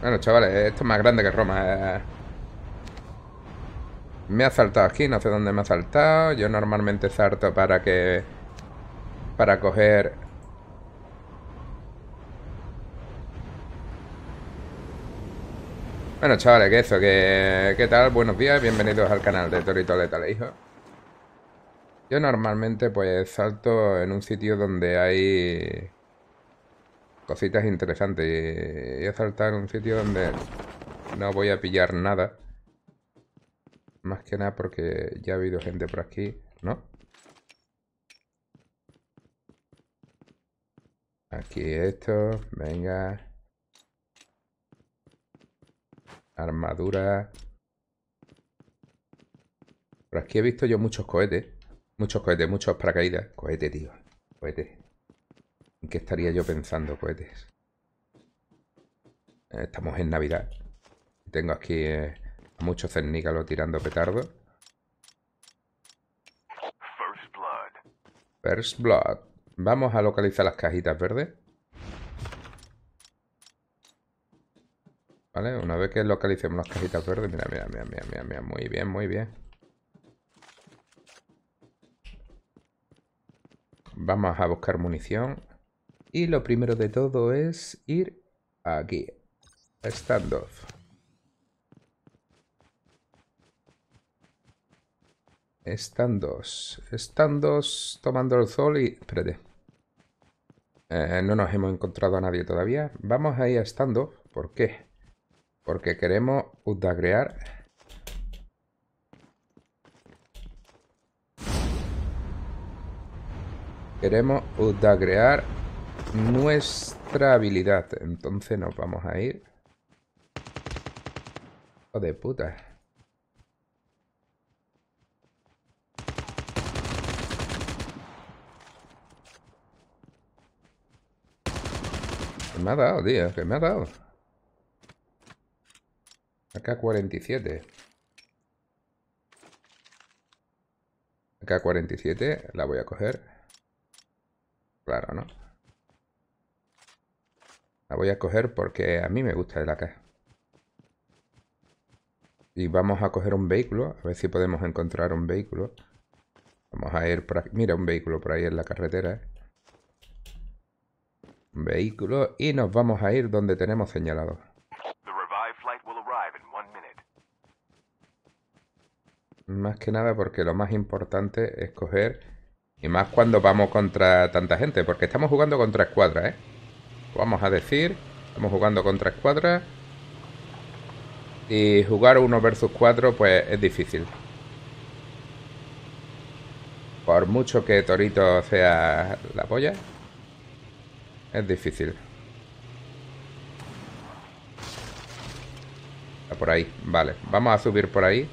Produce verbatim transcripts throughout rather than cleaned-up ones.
Bueno, chavales, esto es más grande que Roma. Eh. Me ha saltado aquí, no sé dónde me ha saltado. Yo normalmente salto para que... Para coger... Bueno, chavales, que eso, que... ¿Qué tal? Buenos días, bienvenidos al canal de Toritoletal, hijo. Yo normalmente, pues, salto en un sitio donde hay... Cositas interesantes. Y he saltado en un sitio donde no voy a pillar nada. Más que nada porque ya ha habido gente por aquí, ¿no? Aquí esto, venga. Armadura. Por aquí he visto yo muchos cohetes. Muchos cohetes, muchos paracaídas. Cohete, tío. Cohete. ¿En qué estaría yo pensando, cohetes? Estamos en Navidad. Tengo aquí... Eh... Mucho cernícalo tirando petardo. First Blood. First Blood. Vamos a localizar las cajitas verdes. Vale, una vez que localicemos las cajitas verdes. Mira, mira, mira, mira, mira, mira. Muy bien, muy bien. Vamos a buscar munición. Y lo primero de todo es ir aquí. Standoff. Están dos. Están dos tomando el sol y... Espérate. Eh, no nos hemos encontrado a nadie todavía. Vamos ahí a estando. ¿Por qué? Porque queremos updagrear. Queremos updagrear nuestra habilidad. Entonces nos vamos a ir. ¡Hijo de puta! Me ha dado, tío, que me ha dado. A K cuarenta y siete. A K cuarenta y siete, la voy a coger. Claro, ¿no? La voy a coger porque a mí me gusta el A K. Y vamos a coger un vehículo, a ver si podemos encontrar un vehículo. Vamos a ir por aquí. Mira, un vehículo por ahí en la carretera, ¿eh? Vehículo, y nos vamos a ir donde tenemos señalado. Más que nada porque lo más importante es coger, y más cuando vamos contra tanta gente, porque estamos jugando contra escuadras, ¿eh? Vamos a decir, estamos jugando contra escuadras, y jugar uno versus cuatro pues es difícil. Por mucho que Torito sea la polla. Es difícil. Está por ahí. Vale, vamos a subir por ahí.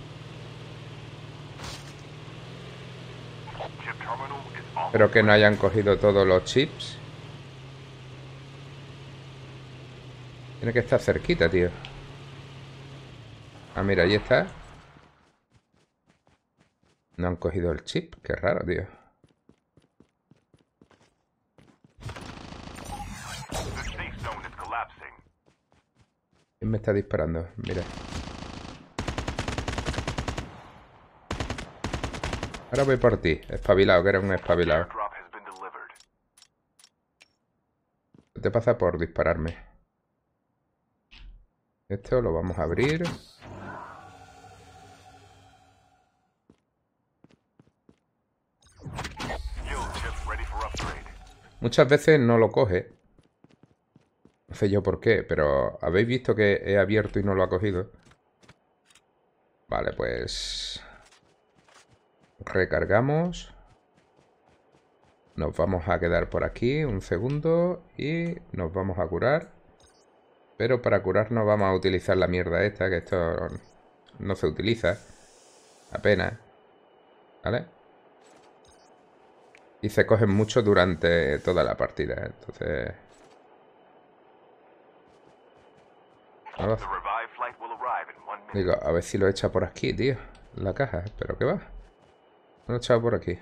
Espero que no hayan cogido todos los chips. Tiene que estar cerquita, tío. Ah, mira, ahí está. No han cogido el chip. Qué raro, tío. ¿Quién me está disparando? Mira. Ahora voy por ti. Espabilado, que eres un espabilado. ¿Qué te pasa por dispararme? Esto lo vamos a abrir. Muchas veces no lo coge. No sé yo por qué, pero habéis visto que he abierto y no lo ha cogido. Vale, pues... Recargamos. Nos vamos a quedar por aquí un segundo y nos vamos a curar. Pero para curarnos vamos a utilizar la mierda esta, que esto no se utiliza. Apenas. ¿Vale? Y se cogen mucho durante toda la partida, entonces... Ahora, digo, a ver si lo echa por aquí, tío. La caja, pero ¿qué va? No lo he echado por aquí.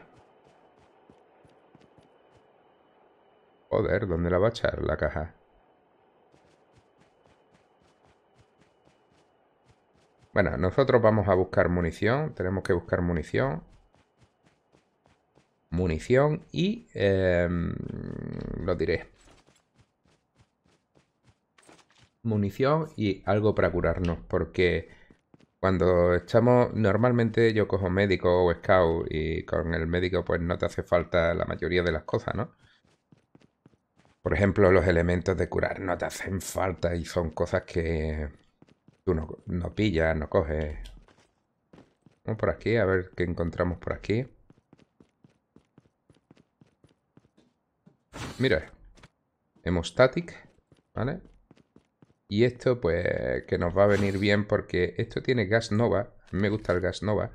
Joder, ¿dónde la va a echar la caja? Bueno, nosotros vamos a buscar munición. Tenemos que buscar munición. Munición y... Eh, lo diré. Munición y algo para curarnos. Porque cuando estamos... Normalmente yo cojo médico o scout. Y con el médico pues no te hace falta la mayoría de las cosas, ¿no? Por ejemplo, los elementos de curar no te hacen falta y son cosas que tú no, no pillas, no coges. Vamos por aquí, a ver qué encontramos por aquí. Mira, hemostatic, ¿vale? Y esto, pues, que nos va a venir bien porque esto tiene gas nova. A mí me gusta el gas nova.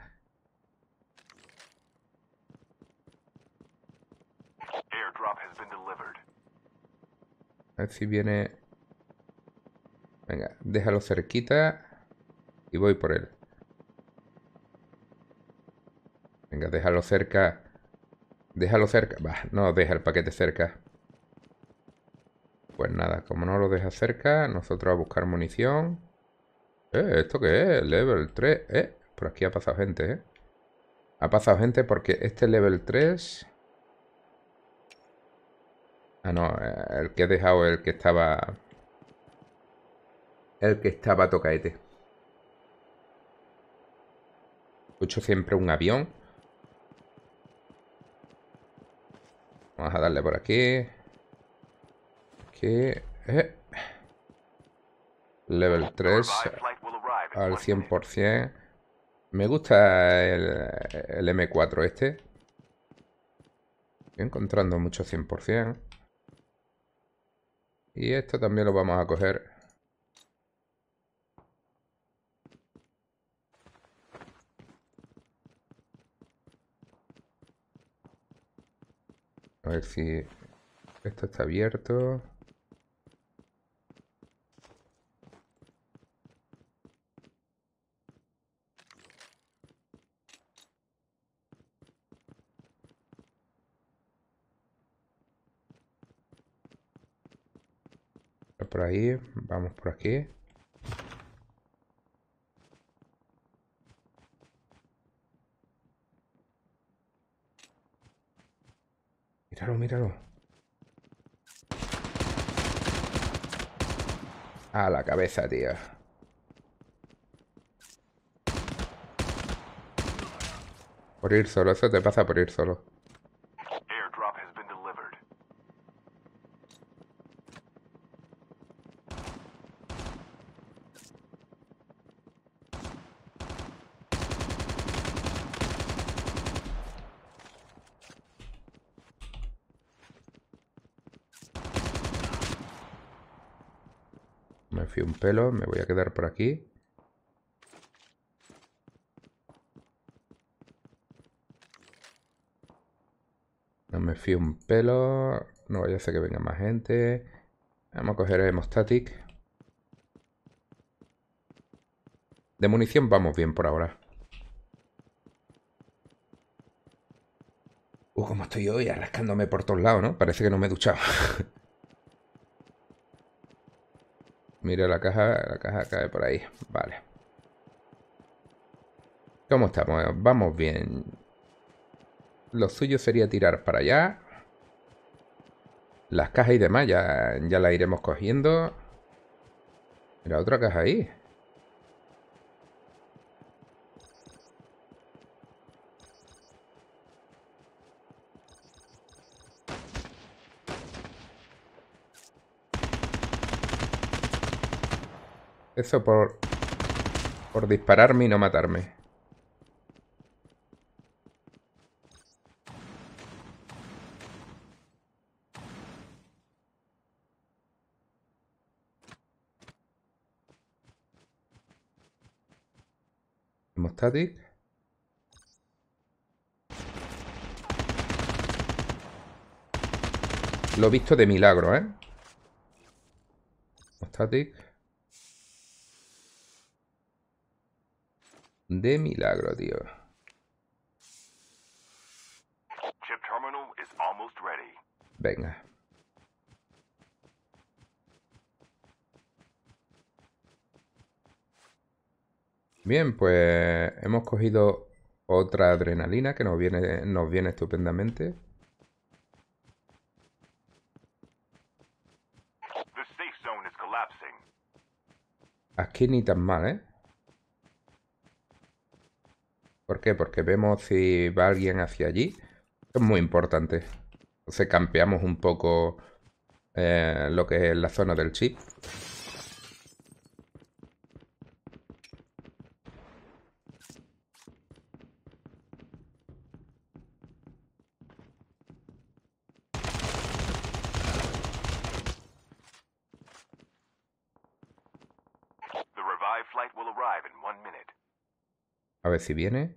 A ver si viene... Venga, déjalo cerquita y voy por él. Venga, déjalo cerca. Déjalo cerca. Bah, no deja el paquete cerca. Pues nada, como no lo deja cerca, nosotros a buscar munición. Eh, ¿esto qué es? Level tres. Eh, por aquí ha pasado gente, eh. Ha pasado gente porque este level tres... Ah, no, el que he dejado el que estaba... El que estaba tocaete. Escucho siempre un avión. Vamos a darle por aquí. Aquí. Eh. Level tres. Al cien por cien. Me gusta el, el eme cuatro este. Estoy encontrando mucho cien por cien. Y esto también lo vamos a coger. A ver si esto está abierto. Por ahí, vamos por aquí. Míralo, míralo. A la cabeza, tío. Por ir solo, eso te pasa por ir solo. Me fui un pelo, me voy a quedar por aquí. No me fui un pelo. No vaya a ser que venga más gente. Vamos a coger el hemostatic. De munición vamos bien por ahora. Uh, como estoy hoy arrascándome por todos lados, ¿no? Parece que no me he duchado. Mira la caja, la caja cae por ahí. Vale. ¿Cómo estamos? Vamos bien. Lo suyo sería tirar para allá. Las cajas y demás ya, ya las iremos cogiendo. Mira, otra caja ahí. Eso por, por dispararme y no matarme. Hemostatic. Lo he visto de milagro, ¿eh? Hemostatic. De milagro, tío. Venga. Bien, pues hemos cogido otra adrenalina que nos viene, nos viene estupendamente. Aquí ni tan mal, ¿eh? ¿Por qué? Porque vemos si va alguien hacia allí. Esto es muy importante. Entonces campeamos un poco eh, lo que es la zona del chip. A ver si viene.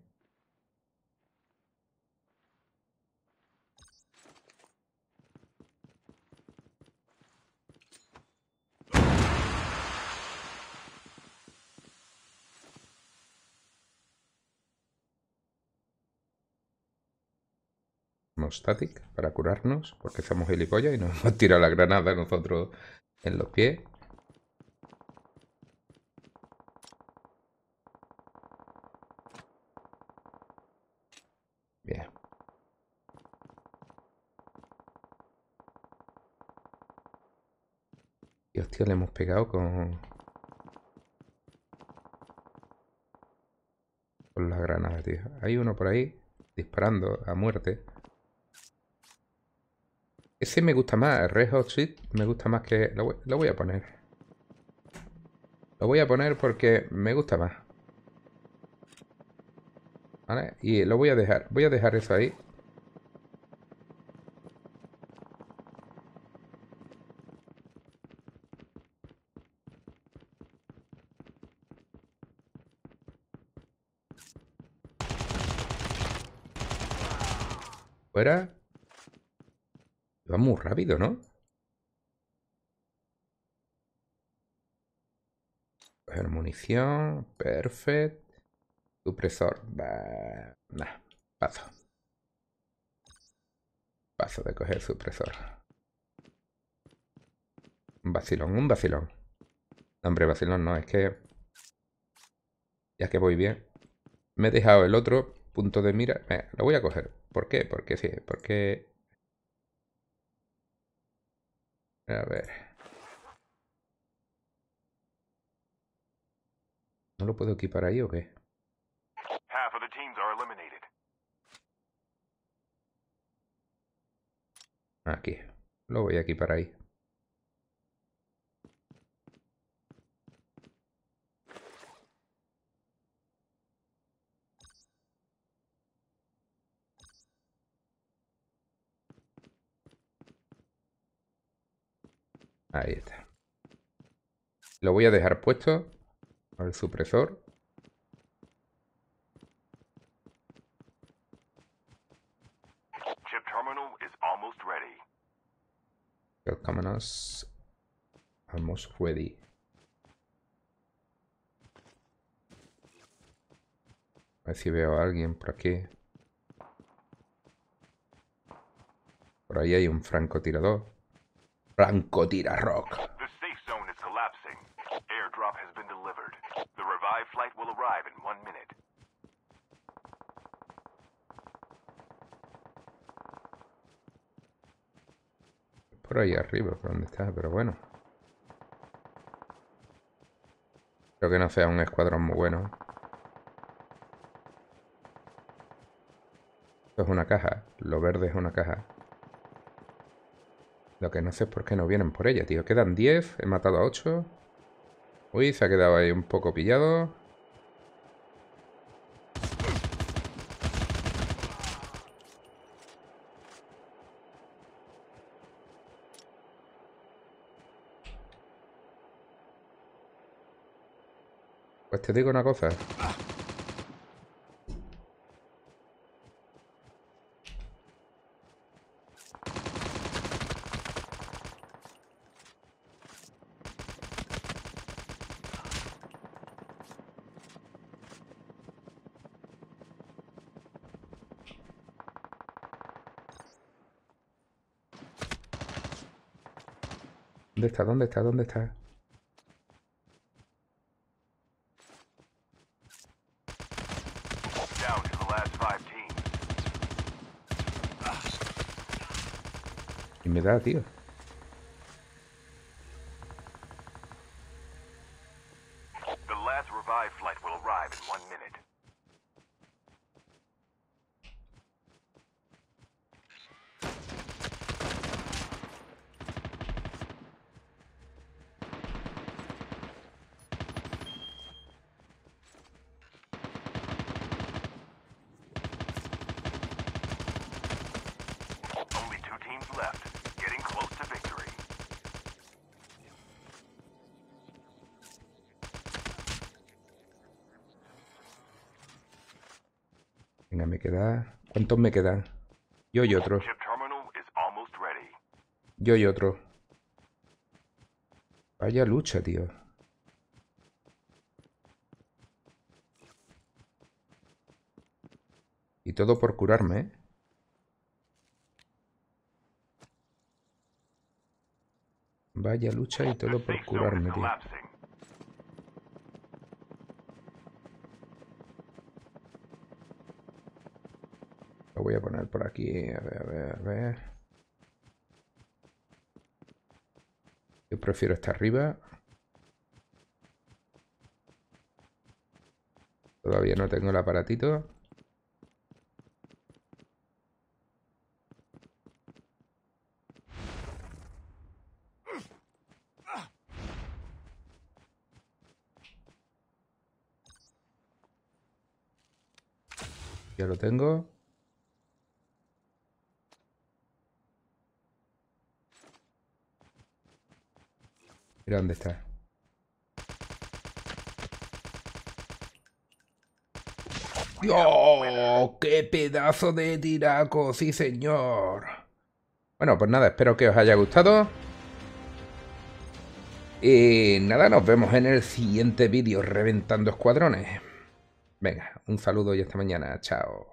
Static para curarnos, porque somos gilipollas y nos hemos tirado la granada nosotros en los pies. Bien. Y hostia, le hemos pegado con... con las granadas, tío. Hay uno por ahí disparando a muerte. Ese me gusta más, Red Hot Shit me gusta más que... Lo voy, lo voy a poner. Lo voy a poner porque me gusta más. ¿Vale? Y lo voy a dejar. Voy a dejar eso ahí. Fuera. Va muy rápido, ¿no? Coger munición. Perfecto. Supresor. Bah, nah, paso. Paso de coger supresor. Un vacilón, un vacilón. No, hombre, vacilón no, es que... Ya que voy bien. Me he dejado el otro punto de mira. Eh, lo voy a coger. ¿Por qué? Porque sí, porque... A ver. ¿No lo puedo equipar ahí o qué? Aquí. Lo voy a equipar ahí. Ahí está. Lo voy a dejar puesto al supresor. Chip terminal is almost ready. Chip terminal is almost ready. A ver si veo a alguien por aquí. Por ahí hay un francotirador. Franco tira rock. The safe zone is collapsing. Airdrop has been delivered. The revived flight will arrive in one minute. Por ahí arriba, por donde está, pero bueno. Creo que no sea un escuadrón muy bueno. Esto es una caja. Lo verde es una caja. Lo que no sé es por qué no vienen por ella, tío. Quedan diez. He matado a ocho. Uy, se ha quedado ahí un poco pillado. Pues te digo una cosa. ¿Dónde está? ¿Dónde está? ¿Dónde está? da, tío. Venga, me queda... ¿Cuántos me quedan? Yo y otro. Yo y otro. Vaya lucha, tío. Y todo por curarme, ¿eh? Vaya lucha y todo por curarme, tío. Voy a poner por aquí, a ver, a ver, a ver. Yo prefiero estar arriba. Todavía no tengo el aparatito. Ya lo tengo. Mira dónde está. ¡Dios! ¡Qué pedazo de tiraco! ¡Sí, señor! Bueno, pues nada, espero que os haya gustado. Y nada, nos vemos en el siguiente vídeo reventando escuadrones. Venga, un saludo y hasta mañana. Chao.